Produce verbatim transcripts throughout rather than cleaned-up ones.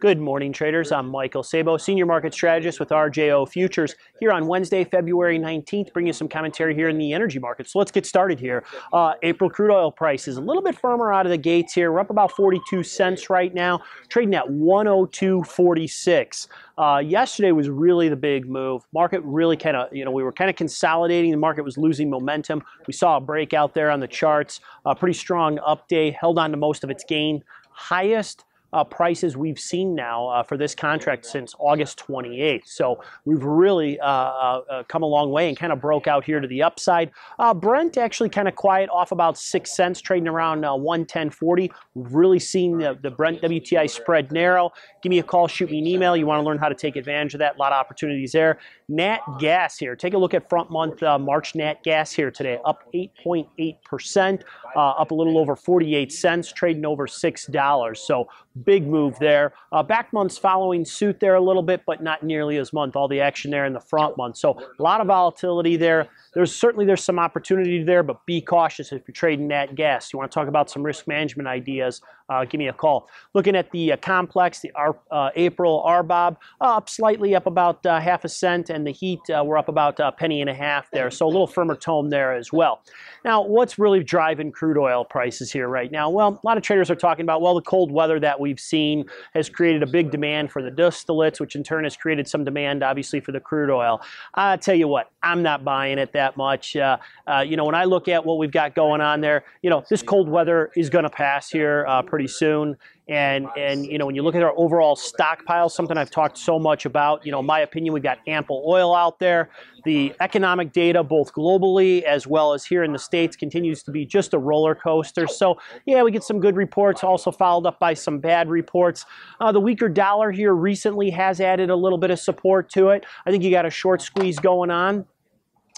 Good morning, traders. I'm Michael Sabo, Senior Market Strategist with R J O Futures, here on Wednesday, February nineteenth, bringing you some commentary here in the energy market. So let's get started here. Uh, April crude oil price is a little bit firmer out of the gates here. We're up about forty-two cents right now, trading at one oh two forty-six. Uh, yesterday was really the big move. Market really kind of, you know, we were kind of consolidating. The market was losing momentum. We saw a break out there on the charts. A pretty strong up day, held on to most of its gain. Highest uh, prices we've seen now uh, for this contract since August twenty-eighth. So we've really uh, uh, come a long way and kind of broke out here to the upside. Uh, Brent actually kind of quiet off about six cents, trading around uh, one ten forty. We've really seen the, the Brent W T I spread narrow. Give me a call, shoot me an email. You want to learn how to take advantage of that. A lot of opportunities there. Nat gas here. Take a look at front month uh, March nat gas here today, up eight point eight percent, uh, up a little over forty-eight cents, trading over six dollars. So big move there. Uh, back months following suit there a little bit, but not nearly as much. All the action there in the front month. So a lot of volatility there. There's certainly there's some opportunity there, but be cautious if you're trading nat gas. You want to talk about some risk management ideas? Uh, give me a call. Looking at the uh, complex, the R, uh, April R B O B uh, up slightly, up about uh, half a cent, and the heat uh, we're up about a penny and a half there. So a little firmer tone there as well. Now, what's really driving crude oil prices here right now? Well, a lot of traders are talking about, well, the cold weather that we've seen has created a big demand for the distillates, which in turn has created some demand, obviously, for the crude oil. I tell you what, I'm not buying it that much. Uh, uh, you know, when I look at what we've got going on there, you know, this cold weather is going to pass here uh, pretty soon. And, and, you know, when you look at our overall stockpile, something I've talked so much about, you know, in my opinion, we've got ample oil out there. The economic data, both globally as well as here in the States, continues to be just a roller coaster. So, yeah, we get some good reports, also followed up by some bad reports. Uh, the weaker dollar here recently has added a little bit of support to it. I think you got a short squeeze going on.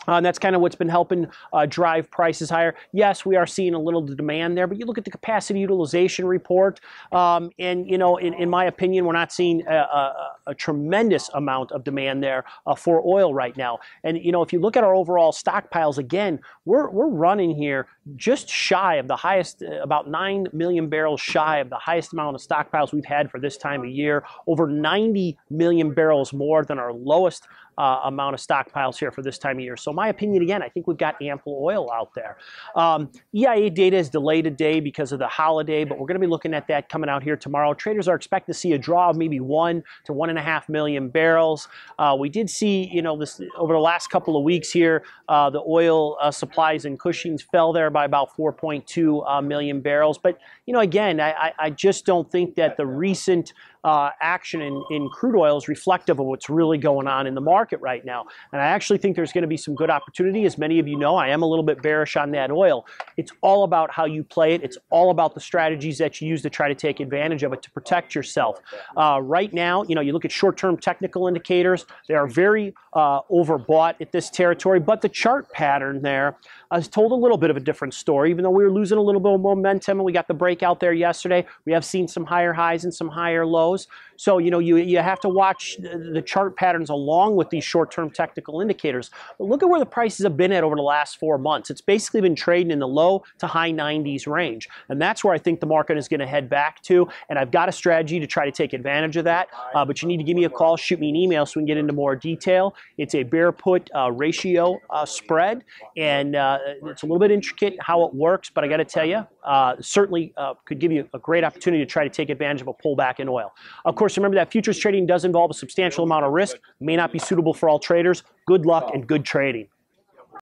Uh, and that's kind of what's been helping uh, drive prices higher. Yes, we are seeing a little demand there, but you look at the capacity utilization report, um, and, you know, in, in my opinion, we're not seeing a, a, a tremendous amount of demand there uh, for oil right now. And, you know, if you look at our overall stockpiles, again, we're, we're running here just shy of the highest, about nine million barrels shy of the highest amount of stockpiles we've had for this time of year, over ninety million barrels more than our lowest Uh, amount of stockpiles here for this time of year. So my opinion, again, I think we've got ample oil out there. Um, E I A data is delayed a day because of the holiday, but we're going to be looking at that coming out here tomorrow. Traders are expecting to see a draw of maybe one to one and a half million barrels. Uh, we did see, you know, this over the last couple of weeks here, uh, the oil uh, supplies in Cushing fell there by about four point two uh, million barrels. But, you know, again, I, I just don't think that the recent Uh, action in, in crude oil is reflective of what's really going on in the market right now. And I actually think there's going to be some good opportunity. As many of you know, I am a little bit bearish on that oil. It's all about how you play it. It's all about the strategies that you use to try to take advantage of it to protect yourself. Uh, right now, you know, you look at short-term technical indicators. They are very uh, overbought at this territory, but the chart pattern there has told a little bit of a different story. Even though we were losing a little bit of momentum and we got the breakout there yesterday, we have seen some higher highs and some higher lows. So, you know, you, you have to watch the chart patterns along with these short-term technical indicators. But look at where the prices have been at over the last four months. It's basically been trading in the low to high nineties range. And that's where I think the market is going to head back to. And I've got a strategy to try to take advantage of that. Uh, but you need to give me a call, shoot me an email so we can get into more detail. It's a bear put uh, ratio uh, spread. And uh, it's a little bit intricate how it works. But I got to tell you, uh, certainly uh, could give you a great opportunity to try to take advantage of a pullback in oil. Of course, remember that futures trading does involve a substantial amount of risk, may not be suitable for all traders. Good luck and good trading.